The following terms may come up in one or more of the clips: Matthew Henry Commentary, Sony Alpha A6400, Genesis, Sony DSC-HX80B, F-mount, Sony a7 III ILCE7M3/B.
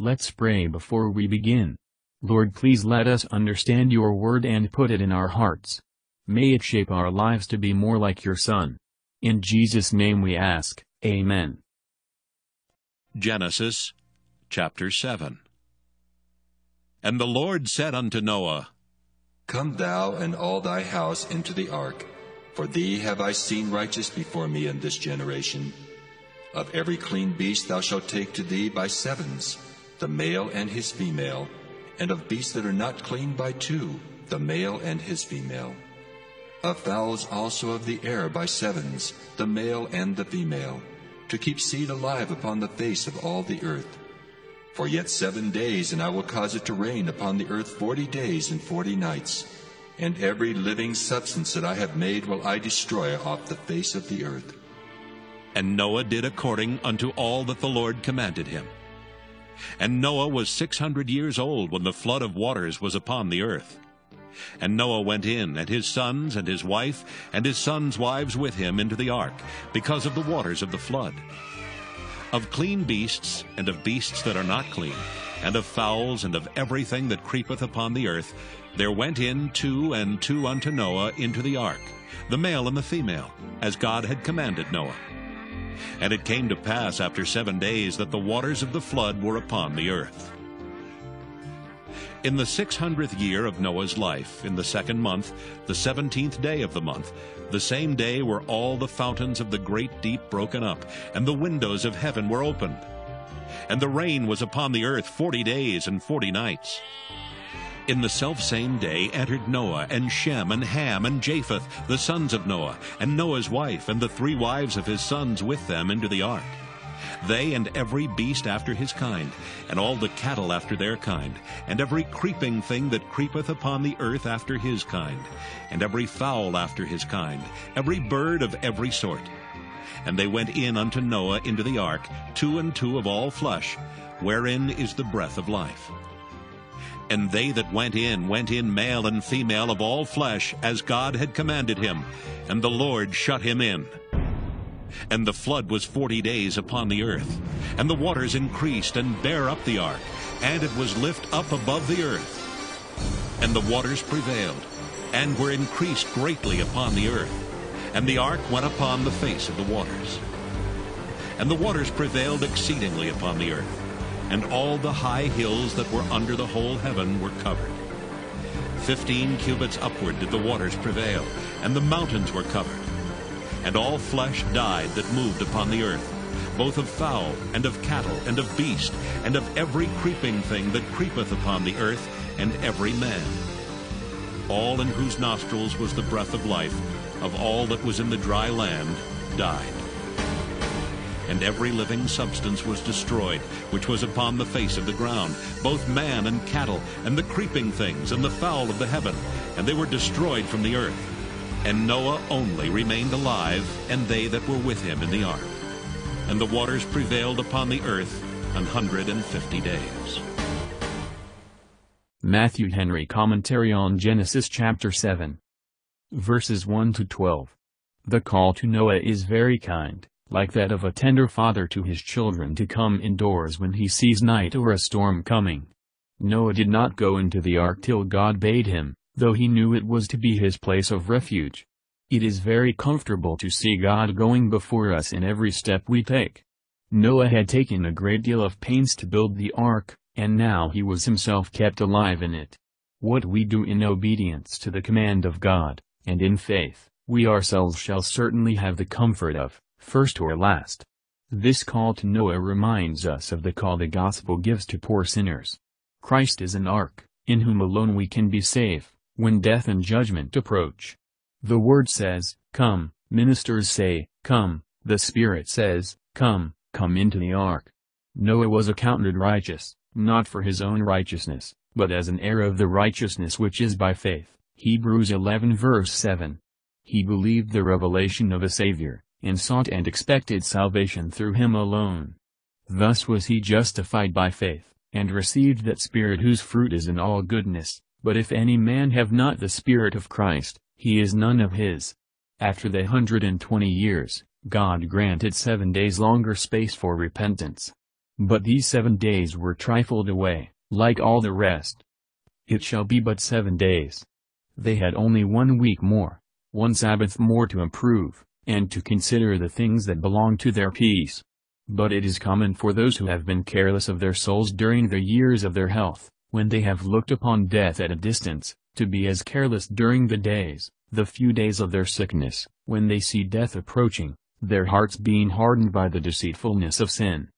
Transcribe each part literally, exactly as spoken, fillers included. Let's pray before we begin. Lord, please let us understand your word and put it in our hearts. May it shape our lives to be more like your Son. In Jesus' name we ask, Amen. Genesis chapter seven. And the Lord said unto Noah, Come thou and all thy house into the ark, for thee have I seen righteous before me in this generation. Of every clean beast thou shalt take to thee by sevens, the male and his female, and of beasts that are not clean by two, the male and his female. Of fowls also of the air by sevens, the male and the female, to keep seed alive upon the face of all the earth. For yet seven days, and I will cause it to rain upon the earth forty days and forty nights, and every living substance that I have made will I destroy off the face of the earth. And Noah did according unto all that the Lord commanded him. And Noah was six hundred years old when the flood of waters was upon the earth. And Noah went in, and his sons, and his wife, and his sons' wives with him into the ark, because of the waters of the flood. Of clean beasts, and of beasts that are not clean, and of fowls, and of everything that creepeth upon the earth, there went in two and two unto Noah into the ark, the male and the female, as God had commanded Noah. And it came to pass after seven days that the waters of the flood were upon the earth. In the six hundredth year of Noah's life, in the second month, the seventeenth day of the month, the same day were all the fountains of the great deep broken up, and the windows of heaven were opened. And the rain was upon the earth forty days and forty nights. In the selfsame day entered Noah, and Shem, and Ham, and Japheth, the sons of Noah, and Noah's wife, and the three wives of his sons with them into the ark. They and every beast after his kind, and all the cattle after their kind, and every creeping thing that creepeth upon the earth after his kind, and every fowl after his kind, every bird of every sort. And they went in unto Noah into the ark, two and two of all flesh, wherein is the breath of life. And they that went in, went in male and female of all flesh, as God had commanded him, and the Lord shut him in. And the flood was forty days upon the earth, and the waters increased and bare up the ark, and it was lift up above the earth. And the waters prevailed, and were increased greatly upon the earth, and the ark went upon the face of the waters. And the waters prevailed exceedingly upon the earth, and all the high hills that were under the whole heaven were covered. Fifteen cubits upward did the waters prevail, and the mountains were covered. And all flesh died that moved upon the earth, both of fowl, and of cattle, and of beast, and of every creeping thing that creepeth upon the earth, and every man. All in whose nostrils was the breath of life, of all that was in the dry land, died. And every living substance was destroyed, which was upon the face of the ground, both man and cattle, and the creeping things, and the fowl of the heaven, and they were destroyed from the earth. And Noah only remained alive, and they that were with him in the ark. And the waters prevailed upon the earth an hundred and fifty days. Matthew Henry Commentary on Genesis chapter seven. Verses one to twelve. The call to Noah is very kind, like that of a tender father to his children to come indoors when he sees night or a storm coming. Noah did not go into the ark till God bade him, though he knew it was to be his place of refuge. It is very comfortable to see God going before us in every step we take. Noah had taken a great deal of pains to build the ark, and now he was himself kept alive in it. What we do in obedience to the command of God, and in faith, we ourselves shall certainly have the comfort of, first or last. This call to Noah reminds us of the call the gospel gives to poor sinners. Christ is an ark, in whom alone we can be safe, when death and judgment approach. The word says, come, ministers say, come, the Spirit says, come, come into the ark. Noah was accounted righteous, not for his own righteousness, but as an heir of the righteousness which is by faith. Hebrews eleven verse seven. He believed the revelation of a Savior, and sought and expected salvation through him alone. Thus was he justified by faith, and received that Spirit whose fruit is in all goodness, but if any man have not the Spirit of Christ, he is none of his. After the hundred and twenty years, God granted seven days longer space for repentance. But these seven days were trifled away, like all the rest. It shall be but seven days. They had only one week more, one Sabbath more to improve, and to consider the things that belong to their peace. But it is common for those who have been careless of their souls during the years of their health, when they have looked upon death at a distance, to be as careless during the days, the few days of their sickness, when they see death approaching, their hearts being hardened by the deceitfulness of sin.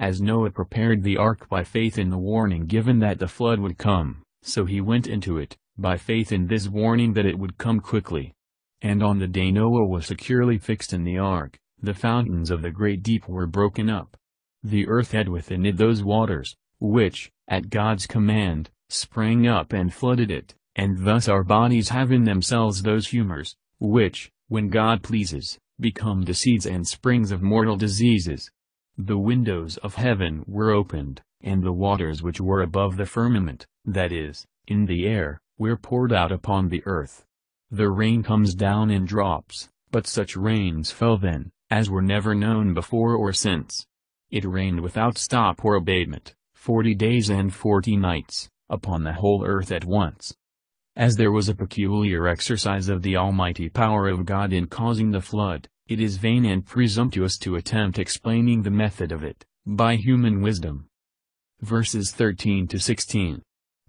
As Noah prepared the ark by faith in the warning given that the flood would come, so he went into it, by faith in this warning that it would come quickly. And on the day Noah was securely fixed in the ark, the fountains of the great deep were broken up. The earth had within it those waters, which, at God's command, sprang up and flooded it, and thus our bodies have in themselves those humors, which, when God pleases, become the seeds and springs of mortal diseases. The windows of heaven were opened, and the waters which were above the firmament, that is, in the air, were poured out upon the earth. The rain comes down in drops, but such rains fell then, as were never known before or since. It rained without stop or abatement, forty days and forty nights, upon the whole earth at once. As there was a peculiar exercise of the almighty power of God in causing the flood, it is vain and presumptuous to attempt explaining the method of it, by human wisdom. Verses thirteen to sixteen.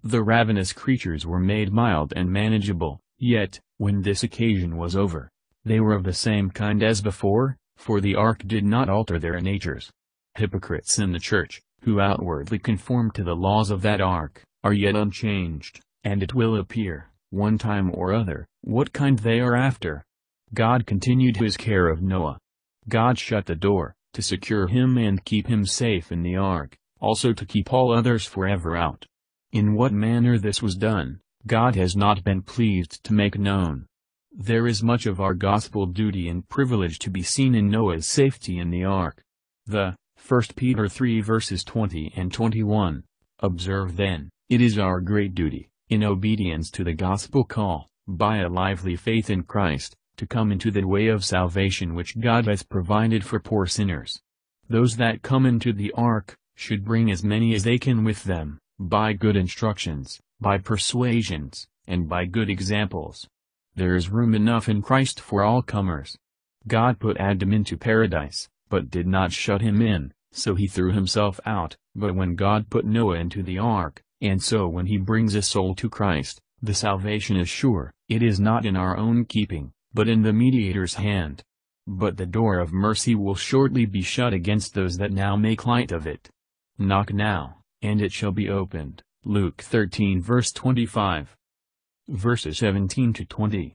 The ravenous creatures were made mild and manageable, yet, when this occasion was over, they were of the same kind as before, for the ark did not alter their natures. Hypocrites in the church, who outwardly conform to the laws of that ark, are yet unchanged, and it will appear, one time or other, what kind they are after. God continued his care of Noah. God shut the door, to secure him and keep him safe in the ark, also to keep all others forever out. In what manner this was done, God has not been pleased to make known. There is much of our gospel duty and privilege to be seen in Noah's safety in the ark. The, First Peter three verses twenty and twenty-one, observe then, it is our great duty, in obedience to the gospel call, by a lively faith in Christ, to come into the way of salvation which God has provided for poor sinners. Those that come into the ark, should bring as many as they can with them, by good instructions, by persuasions, and by good examples. There is room enough in Christ for all comers. God put Adam into paradise, but did not shut him in, so he threw himself out, but when God put Noah into the ark, and so when he brings a soul to Christ, the salvation is sure, it is not in our own keeping, but in the mediator's hand. But the door of mercy will shortly be shut against those that now make light of it. Knock now, and it shall be opened. Luke thirteen verse twenty-five. Verses seventeen to twenty.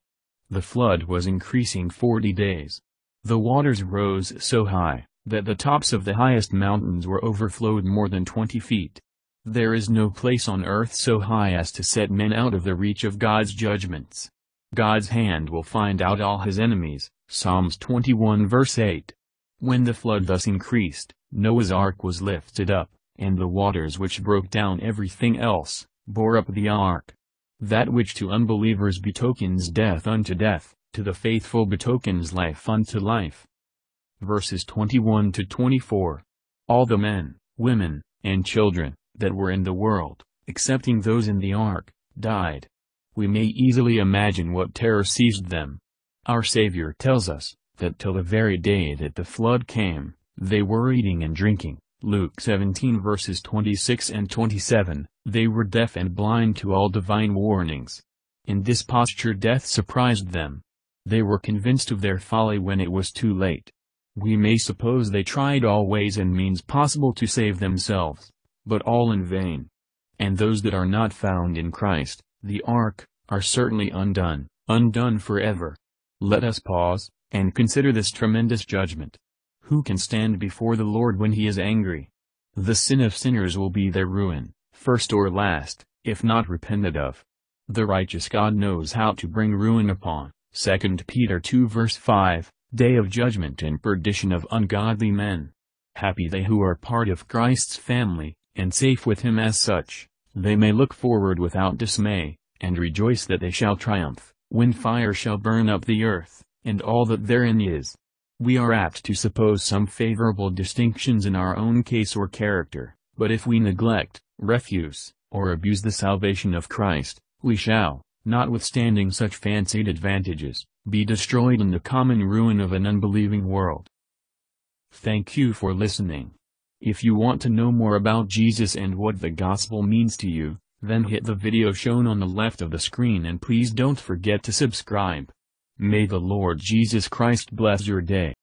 The flood was increasing forty days. The waters rose so high, that the tops of the highest mountains were overflowed more than twenty feet. There is no place on earth so high as to set men out of the reach of God's judgments. God's hand will find out all his enemies, Psalms twenty-one verse eight. When the flood thus increased, Noah's ark was lifted up, and the waters which broke down everything else, bore up the ark. That which to unbelievers betokens death unto death, to the faithful betokens life unto life. Verses twenty-one to twenty-four. All the men, women, and children, that were in the world, excepting those in the ark, died. We may easily imagine what terror seized them. Our Savior tells us, that till the very day that the flood came, they were eating and drinking, Luke seventeen verses twenty-six and twenty-seven, they were deaf and blind to all divine warnings. In this posture death surprised them. They were convinced of their folly when it was too late. We may suppose they tried all ways and means possible to save themselves, but all in vain. And those that are not found in Christ, the ark, are certainly undone, undone forever. Let us pause, and consider this tremendous judgment. Who can stand before the Lord when he is angry? The sin of sinners will be their ruin, first or last, if not repented of. The righteous God knows how to bring ruin upon, Second Peter two verse five, day of judgment and perdition of ungodly men. Happy they who are part of Christ's family, and safe with him as such. They may look forward without dismay, and rejoice that they shall triumph, when fire shall burn up the earth, and all that therein is. We are apt to suppose some favorable distinctions in our own case or character, but if we neglect, refuse, or abuse the salvation of Christ, we shall, notwithstanding such fancied advantages, be destroyed in the common ruin of an unbelieving world. Thank you for listening. If you want to know more about Jesus and what the gospel means to you, then hit the video shown on the left of the screen, and please don't forget to subscribe. May the Lord Jesus Christ bless your day.